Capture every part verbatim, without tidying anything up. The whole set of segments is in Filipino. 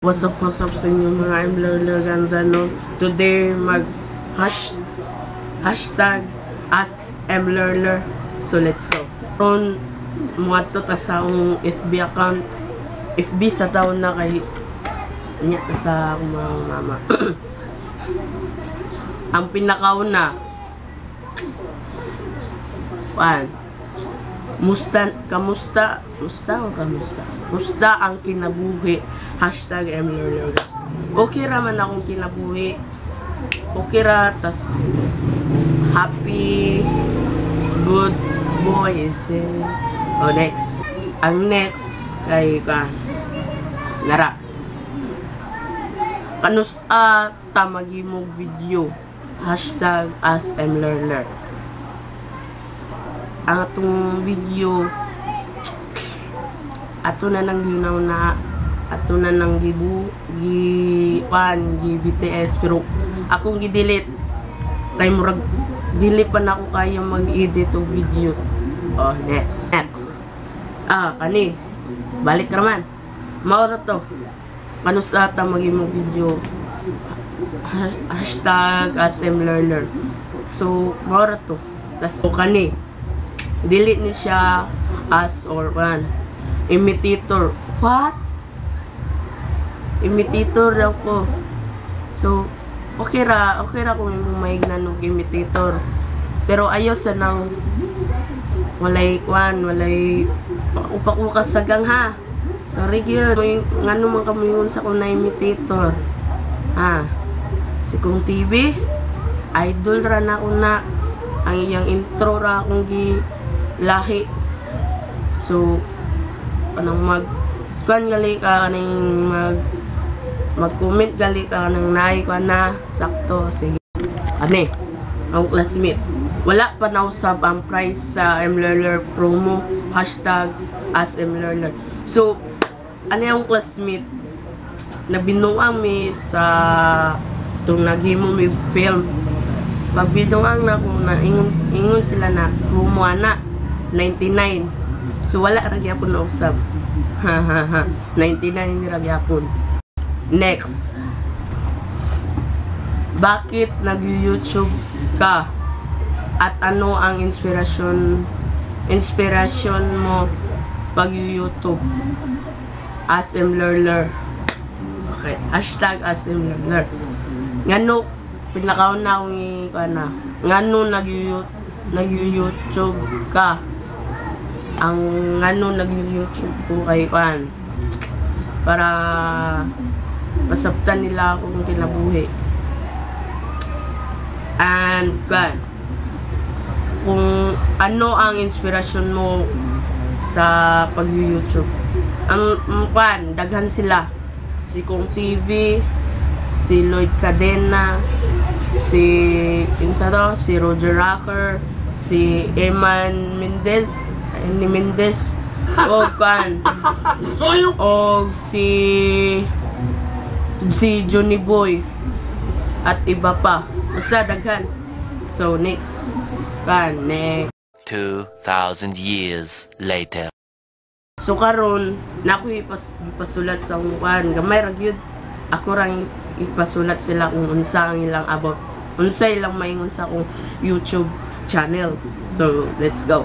What's up, what's up sa inyo mga ASKMLERLER ganda, no? Today, mag hash, hashtag ASKMLERLER. So, let's go. Ron, mga to ta sa akong F B account. F B sa taon na kay niya ta sa akong mga mama. Ang pinakauna, one, musta, kamusta, musta o kamusta? Musta ang kinabuhi, hashtag ASKMLERLER. Okay ra man akong kinabuhi, okay ra, tas happy, good boy is it. O next, ang next, kay ka, nara, kanusa tamagi mo video, hashtag ASKMLERLER. Ang atong video ato na nang ginaw na ato na nang gibu gi pan gi B T S pero akong gi-delete kay murag delete pa na ako kaya mag-edit og video. Oh next next ah kani balik raman mao ra to kanus ata magimong video hashtag ASKMLERLER. So mao ra to tas so, kani delete ni siya as or one imitator. What? Imitator daw ko. So, okay ra, okay ra kung maignan og imitator. Pero ayaw sa nang walay kwan, walay upak-ukas sagang ha. Sorry gyud, ngano man kamuyon sa ko na imitator. Ha. Si kung T V idol ra na una ang iyang intro ra akong gi lahi. So, anong mag kuan gali ka, anong mag mag-comment gali ka, anong naik ka na, sakto, sige. Ane, ang classmate. Wala pa nausab ang price sa ASKMLERLER promo, hashtag ASKMLERLER. So, ano yung classmate na binuang mi sa itong naghimong mi film. Pagbidungang na kung naingon ingon sila na promo na ninety-nine. So wala ra gyapon na usab. Ha ha ha. ninety-nine ra gyapon. Next. Bakit nag-YouTube ka? At ano ang inspirasyon inspirasyon mo pag-YouTube? ASKMLERLER. Okay. Hashtag ASKMLERLER. Ngano pinakaw na akong ikana. Ngano nag-YouTube ka? Ang ngano nag-YouTube ko kay kan. Para masabtan nila akong kinabuhi. And kan. Kung ano ang inspirasyon mo sa pag-YouTube. Ang kan, daghan sila. Si Kung T V, si Lloyd Cadena, si insado si Roger Rocker, si Eman Mendez, ni Mendez, o kan, o si si Johnnie Boy at iba pa. Basta daghan. So next kan next. two thousand years later. So karon nakoy ipas ipasulat sa kan gamay ra gyud ako rang ipasulat sila kung unsa ang ilang about unsa ilang maingon sa akong YouTube channel. So let's go.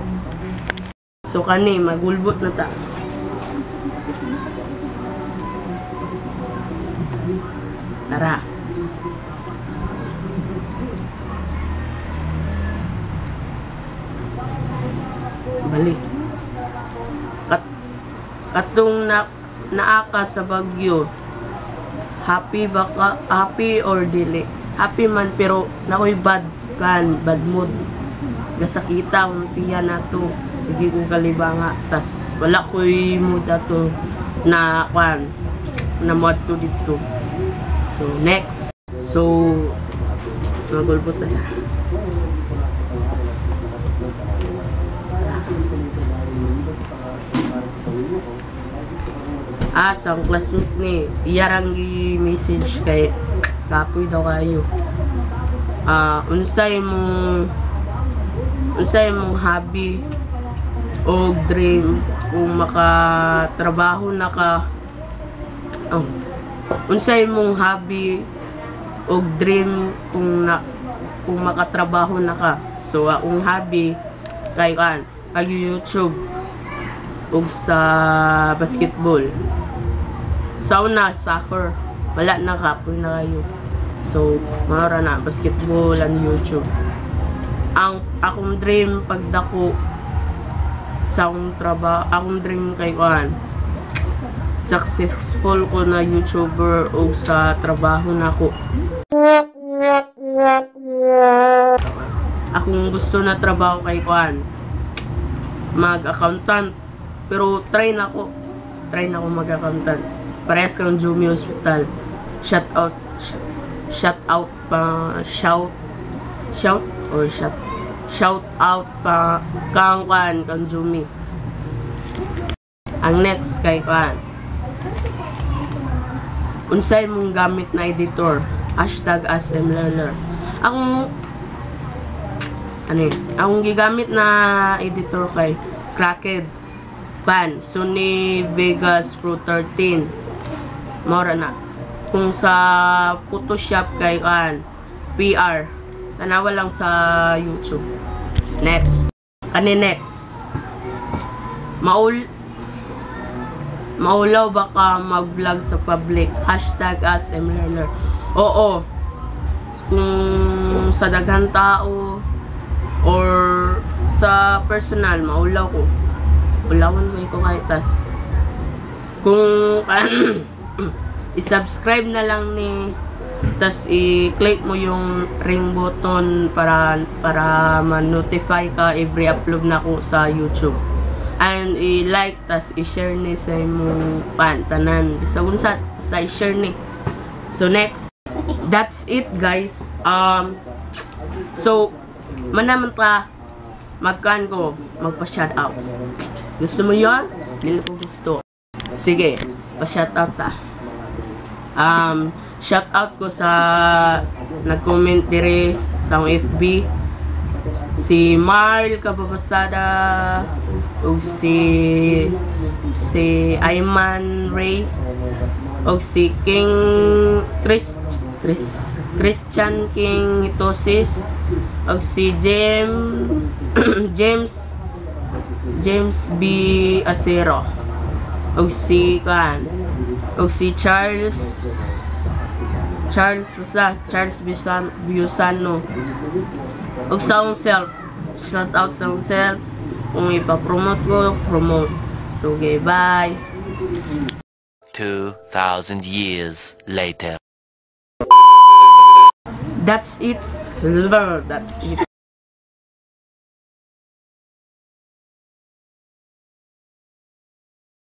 So kani magulbot na ta. Tara. Balik. Kat katong na naaka sa bagyo. Happy baka happy or dili. Happy man pero naoy bad kan, bad mood. Gasakita ang tiya nato. Sige ko kalibanga tas wala koy mood ato na kan na mood to dito. So next. So magulbot na. Ah, sa classmate ni iyarang gi-message kay tapoy daw kayo. Ah, uh, unsay mong unsay mong hobby o dream kung makatrabaho na ka. Oh, unsay mong hobby o dream kung na kung makatrabaho na ka. So akong hobby kay kan ag YouTube ug sa basketball. Sauna, soccer. Wala na kapoy na kayo. So, mara na basketball and YouTube. Ang akong dream pagdako sa akong trabaho, akong dream kay kuan. Successful ko na YouTuber o sa trabaho na ko. Akong gusto na trabaho kay kuan. Mag-accountant. Pero try na ko. Try na ko mag-accountant. Parehas kang Jumi Hospital. Shout out. Shout out pa. Shout. Shout. Or shout, shout out pa kang Kwan, kang Jumi. Ang next kay Kwan, unsay mong gamit na editor? Hashtag ASKMLERLER. Ang ano yun? Ang gigamit na editor kay Cracked Pan Sony Vegas Pro thirteen. Maura na. Kung sa Photoshop kay Kwan P R. Tanawa lang sa YouTube. Next. Kani next. Maul Maulaw baka mag-vlog sa public. Hashtag ASKMLERLER. Oo. Kung sa daghang tao or sa personal, maulaw ko. Ulawan mo ikaw kahit tas. Kung i-subscribe na lang ni tas i-click mo yung ring button para para ma-notify ka every upload na ko sa YouTube. And i-like tas i-share ni sa imong pantanan. Bisagun sa sa i-share ni. So next, that's it guys. Um so manaman ta magkan ko magpa-shout out. Gusto mo 'yon? Dili ko gusto. Sige, pa-shout out ta. Um Shout out ko sa nag-comment dire sa F B si Marl Kababasada o si si Ayman Ray o si King Chris Chris Christian King Itosis o si James James James B Acero o si kan o si Charles Charles Busa, Charles Busano. Ug sa akong self, shout out sa akong self. Kung ipapromote ko, promote. So, okay, bye. two thousand years later. That's it. That's it.